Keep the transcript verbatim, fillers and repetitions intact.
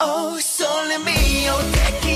Oh, sole mio, te